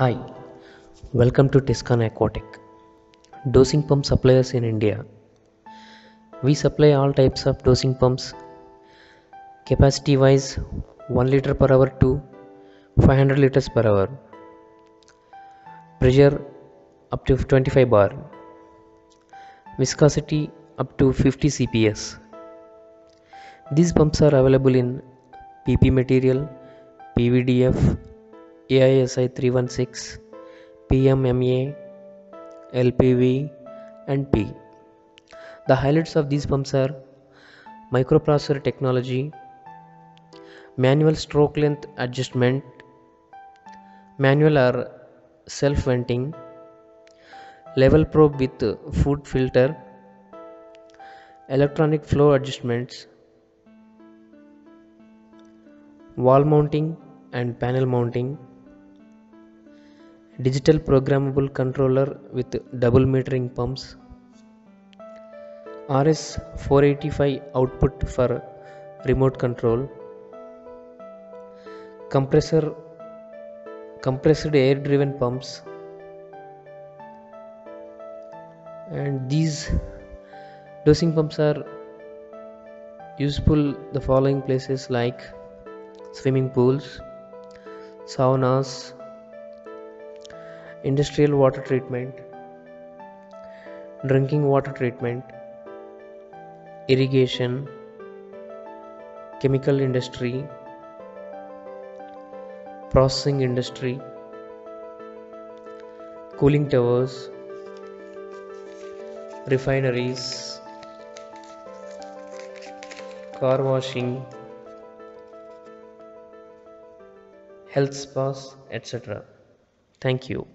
Hi, welcome to Tescon Aquatic. Dosing pump suppliers in India. We supply all types of dosing pumps. Capacity wise 1 liter per hour to 500 liters per hour. Pressure up to 25 bar. Viscosity up to 50 CPS. These pumps are available in PP material, PVDF, AISI 316, PMMA, LPV and P. The highlights of these pumps are microprocessor technology, manual stroke length adjustment, manual or self-venting, level probe with food filter, electronic flow adjustments, wall mounting and panel mounting, digital programmable controller with double metering pumps, RS-485 output for remote control, compressed air driven pumps, and these dosing pumps are useful the following places like swimming pools, saunas, industrial water treatment, drinking water treatment, irrigation, chemical industry, processing industry, cooling towers, refineries, car washing, health spas, etc. Thank you.